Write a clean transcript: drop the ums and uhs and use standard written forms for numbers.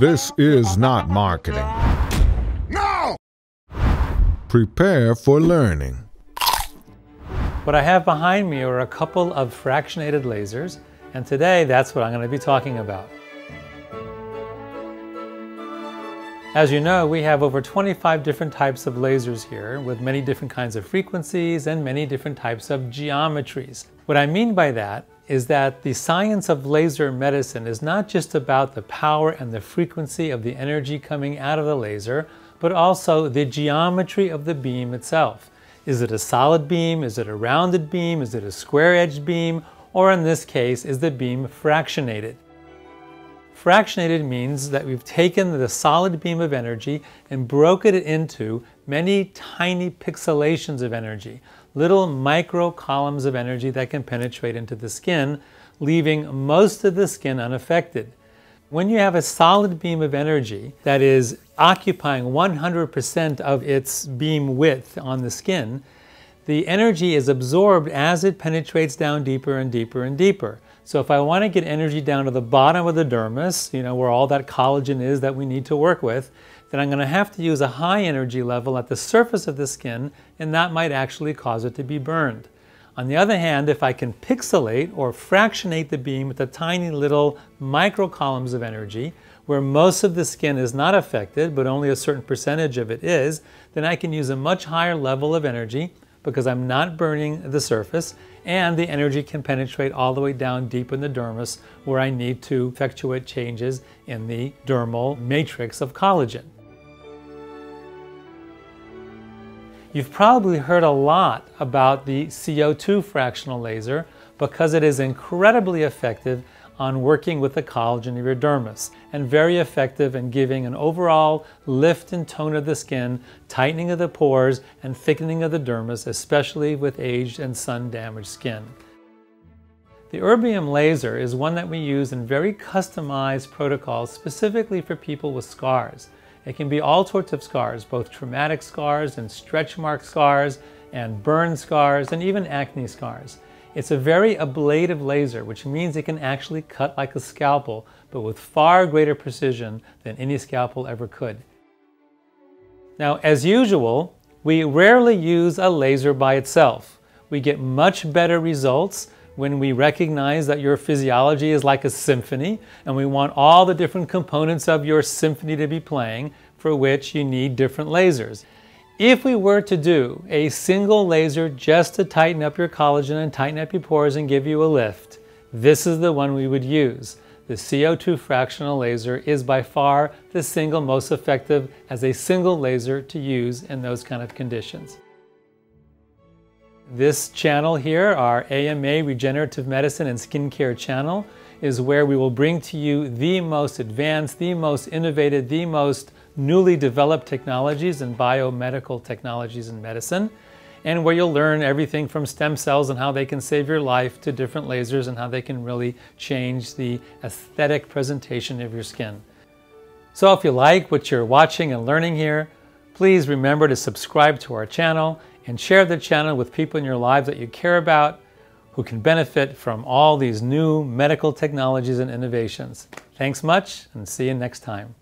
This is not marketing. No! Prepare for learning. What I have behind me are a couple of fractionated lasers, and today that's what I'm going to be talking about. As you know, we have over 25 different types of lasers here, with many different kinds of frequencies and many different types of geometries. What I mean by that is that the science of laser medicine is not just about the power and the frequency of the energy coming out of the laser, but also the geometry of the beam itself. Is it a solid beam? Is it a rounded beam? Is it a square-edged beam? Or in this case, is the beam fractionated? Fractionated means that we've taken the solid beam of energy and broken it into many tiny pixelations of energy, little micro columns of energy that can penetrate into the skin, leaving most of the skin unaffected. When you have a solid beam of energy that is occupying 100% of its beam width on the skin, the energy is absorbed as it penetrates down deeper and deeper and deeper. So if I want to get energy down to the bottom of the dermis, you know, where all that collagen is that we need to work with, then I'm going to have to use a high energy level at the surface of the skin, and that might actually cause it to be burned. On the other hand, if I can pixelate or fractionate the beam with the tiny little micro columns of energy, where most of the skin is not affected, but only a certain percentage of it is, then I can use a much higher level of energy, because I'm not burning the surface, and the energy can penetrate all the way down deep in the dermis, where I need to effectuate changes in the dermal matrix of collagen. You've probably heard a lot about the CO2 fractional laser because it is incredibly effective on working with the collagen of your dermis, and very effective in giving an overall lift and tone of the skin, tightening of the pores, and thickening of the dermis, especially with aged and sun-damaged skin. The Erbium laser is one that we use in very customized protocols specifically for people with scars. It can be all sorts of scars, both traumatic scars and stretch mark scars and burn scars and even acne scars. It's a very ablative laser, which means it can actually cut like a scalpel, but with far greater precision than any scalpel ever could. Now, as usual, we rarely use a laser by itself. We get much better results when we recognize that your physiology is like a symphony, and we want all the different components of your symphony to be playing, for which you need different lasers. If we were to do a single laser just to tighten up your collagen and tighten up your pores and give you a lift, this is the one we would use. The CO2 fractional laser is by far the single most effective as a single laser to use in those kind of conditions. This channel here, our AMA Regenerative Medicine and Skin Care channel, is where we will bring to you the most advanced, the most innovative, the most newly developed technologies and biomedical technologies in medicine, and where you'll learn everything from stem cells and how they can save your life to different lasers and how they can really change the aesthetic presentation of your skin. So if you like what you're watching and learning here, please remember to subscribe to our channel and share the channel with people in your lives that you care about who can benefit from all these new medical technologies and innovations. Thanks much, and see you next time.